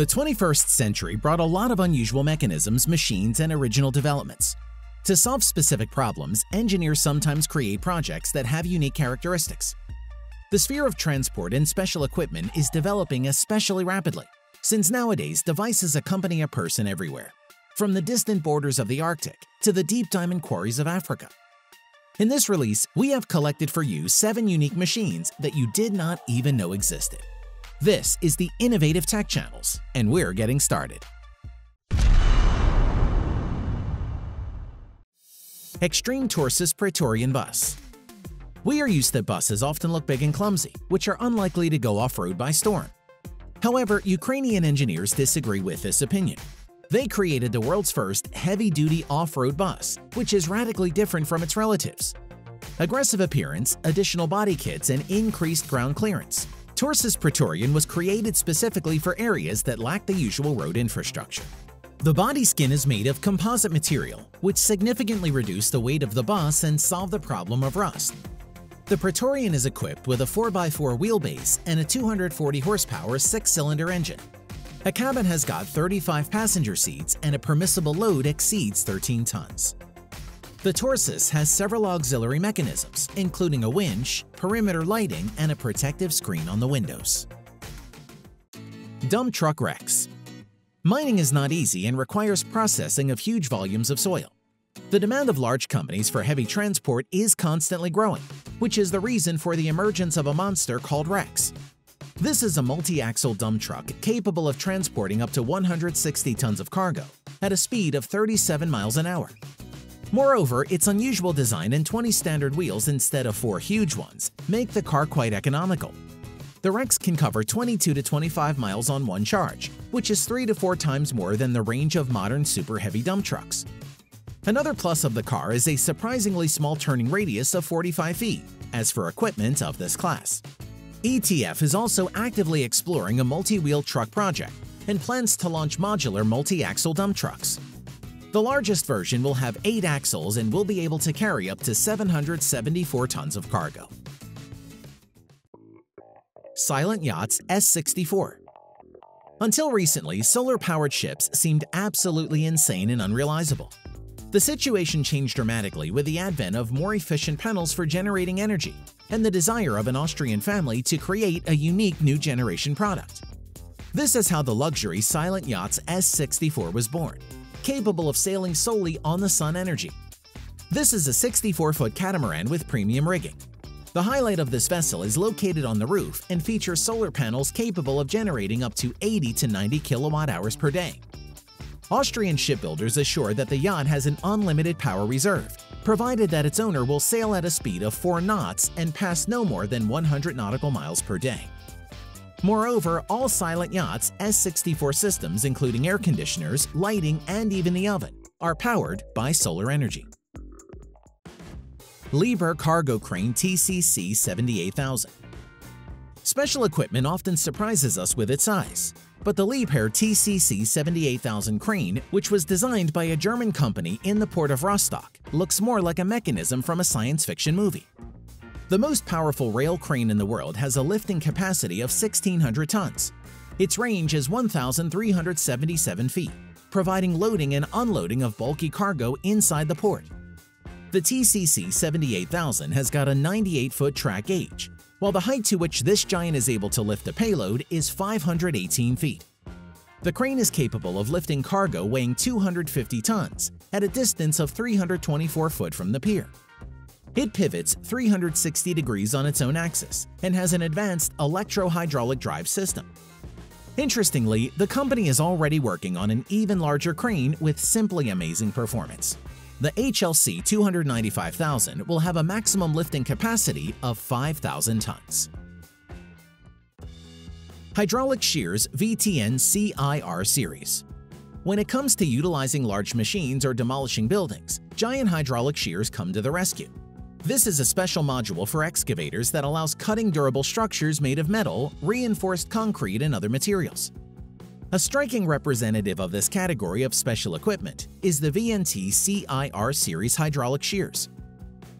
The 21st century brought a lot of unusual mechanisms, machines, and original developments. To solve specific problems, engineers sometimes create projects that have unique characteristics. The sphere of transport and special equipment is developing especially rapidly, since nowadays devices accompany a person everywhere, from the distant borders of the Arctic to the deep diamond quarries of Africa. In this release, we have collected for you 7 unique machines that you did not even know existed. This is the Innovative Tech Channels, and we're getting started. Extreme Torsus Praetorian Bus. We are used that buses often look big and clumsy, which are unlikely to go off-road by storm. However, Ukrainian engineers disagree with this opinion. They created the world's first heavy-duty off-road bus, which is radically different from its relatives. Aggressive appearance, additional body kits, and increased ground clearance. Torsus Praetorian was created specifically for areas that lack the usual road infrastructure. The body skin is made of composite material, which significantly reduced the weight of the bus and solved the problem of rust. The Praetorian is equipped with a 4x4 wheelbase and a 240 horsepower 6-cylinder engine. A cabin has got 35 passenger seats and a permissible load exceeds 13 tons. The Torsus has several auxiliary mechanisms, including a winch, perimeter lighting, and a protective screen on the windows. Dump Truck Rex. Mining is not easy and requires processing of huge volumes of soil. The demand of large companies for heavy transport is constantly growing, which is the reason for the emergence of a monster called Rex. This is a multi-axle dump truck capable of transporting up to 160 tons of cargo at a speed of 37 miles an hour. Moreover, its unusual design and 20 standard wheels instead of 4 huge ones make the car quite economical. The Rex can cover 22 to 25 miles on one charge, which is 3 to 4 times more than the range of modern super heavy dump trucks. Another plus of the car is a surprisingly small turning radius of 45 feet, as for equipment of this class. ETF is also actively exploring a multi-wheel truck project and plans to launch modular multi-axle dump trucks. The largest version will have 8 axles and will be able to carry up to 774 tons of cargo. Silent Yachts S64. Until recently, solar-powered ships seemed absolutely insane and unrealizable. The situation changed dramatically with the advent of more efficient panels for generating energy and the desire of an Austrian family to create a unique new generation product. This is how the luxury Silent Yachts S64 was born, capable of sailing solely on the sun energy. This is a 64-foot catamaran with premium rigging. The highlight of this vessel is located on the roof and features solar panels capable of generating up to 80 to 90 kilowatt hours per day. Austrian shipbuilders assure that the yacht has an unlimited power reserve, provided that its owner will sail at a speed of 4 knots and pass no more than 100 nautical miles per day. Moreover, all Silent Yachts S64 systems, including air conditioners, lighting, and even the oven, are powered by solar energy. Liebherr Cargo Crane TCC 78,000. Special equipment often surprises us with its size, but the Liebherr TCC 78,000 crane, which was designed by a German company in the port of Rostock, looks more like a mechanism from a science fiction movie. The most powerful rail crane in the world has a lifting capacity of 1,600 tons. Its range is 1,377 feet, providing loading and unloading of bulky cargo inside the port. The TCC 78,000 has got a 98-foot track gauge, while the height to which this giant is able to lift the payload is 518 feet. The crane is capable of lifting cargo weighing 250 tons at a distance of 324 foot from the pier. It pivots 360 degrees on its own axis and has an advanced electro-hydraulic drive system. Interestingly, the company is already working on an even larger crane with simply amazing performance. The HLC 295,000 will have a maximum lifting capacity of 5,000 tons. Hydraulic Shears VTN-CIR series. When it comes to utilizing large machines or demolishing buildings, giant hydraulic shears come to the rescue. This is a special module for excavators that allows cutting durable structures made of metal, reinforced concrete, and other materials. A striking representative of this category of special equipment is the VTN-CIR series hydraulic shears.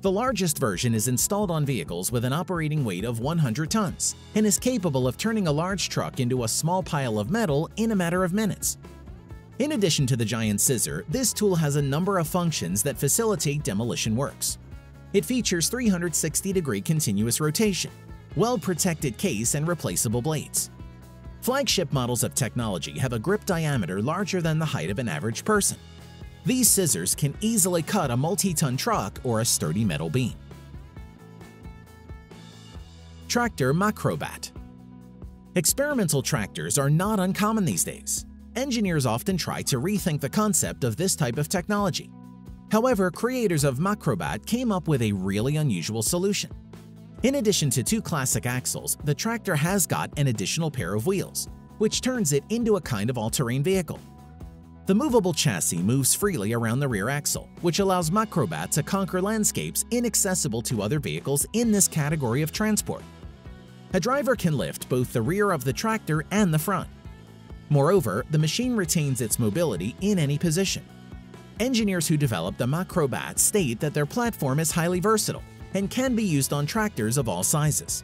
The largest version is installed on vehicles with an operating weight of 100 tons and is capable of turning a large truck into a small pile of metal in a matter of minutes. In addition to the giant scissor, this tool has a number of functions that facilitate demolition works. It features 360-degree continuous rotation, well-protected case, and replaceable blades. Flagship models of technology have a grip diameter larger than the height of an average person. These scissors can easily cut a multi-ton truck or a sturdy metal beam. Tractor Macrobat. Experimental tractors are not uncommon these days. Engineers often try to rethink the concept of this type of technology. However, creators of Macrobat came up with a really unusual solution. In addition to two classic axles, the tractor has got an additional pair of wheels, which turns it into a kind of all-terrain vehicle. The movable chassis moves freely around the rear axle, which allows Macrobat to conquer landscapes inaccessible to other vehicles in this category of transport. A driver can lift both the rear of the tractor and the front. Moreover, the machine retains its mobility in any position. Engineers who developed the Macrobat state that their platform is highly versatile and can be used on tractors of all sizes.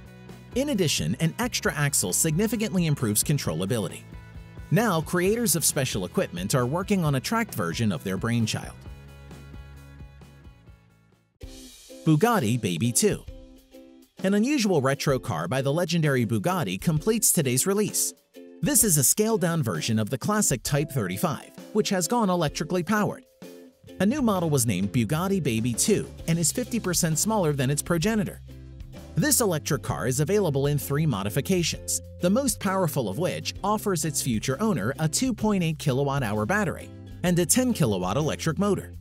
In addition, an extra axle significantly improves controllability. Now, creators of special equipment are working on a tracked version of their brainchild. Bugatti Baby 2. An unusual retro car by the legendary Bugatti completes today's release. This is a scaled-down version of the classic Type 35, which has gone electrically powered. A new model was named Bugatti Baby 2 and is 50% smaller than its progenitor. This electric car is available in 3 modifications, the most powerful of which offers its future owner a 2.8 kilowatt-hour battery and a 10 kilowatt electric motor.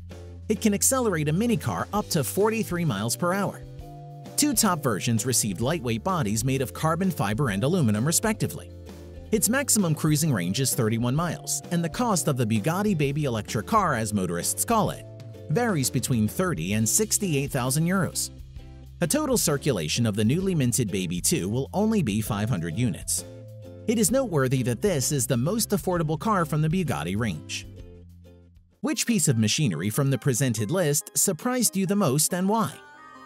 It can accelerate a minicar up to 43 miles per hour. Two top versions received lightweight bodies made of carbon fiber and aluminum, respectively. Its maximum cruising range is 31 miles, and the cost of the Bugatti Baby electric car, as motorists call it, varies between 30 and 68,000 euros. A total circulation of the newly minted Baby 2 will only be 500 units. It is noteworthy that this is the most affordable car from the Bugatti range. Which piece of machinery from the presented list surprised you the most, and why?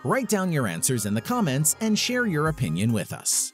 Write down your answers in the comments and share your opinion with us.